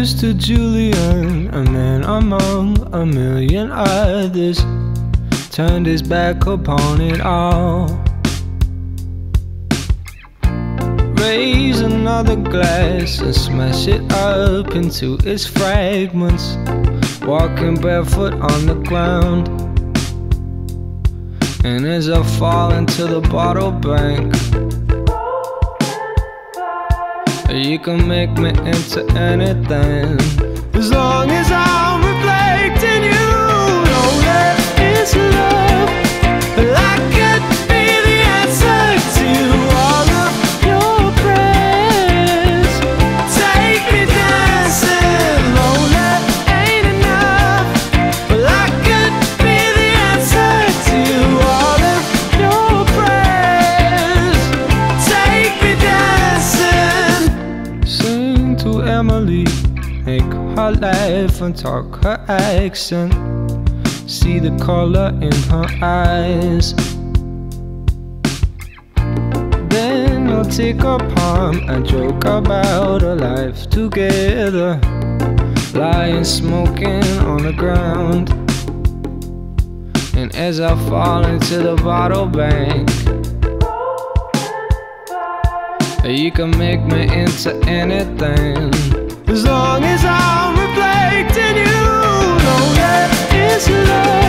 here's to Julian, a man among a million others, turned his back upon it all. Raise another glass and smash it up into its fragments, walking barefoot on the ground. And as I fall into the bottle bank, you can make me into anything, as long as I'm reflecting you. No love is love, but I could be the answer to all of your prayers. Take me dancing. No love ain't enough, but I could be the answer to all of your prayers. Take me dancing. Sing to Emily, make her laugh and talk her accent, see the color in her eyes. Then you'll take her palm and joke about her life together, lying smoking on the ground. And as I fall into the bottle bank, you can make me into anything, as long as I'm reflecting you. No love is love.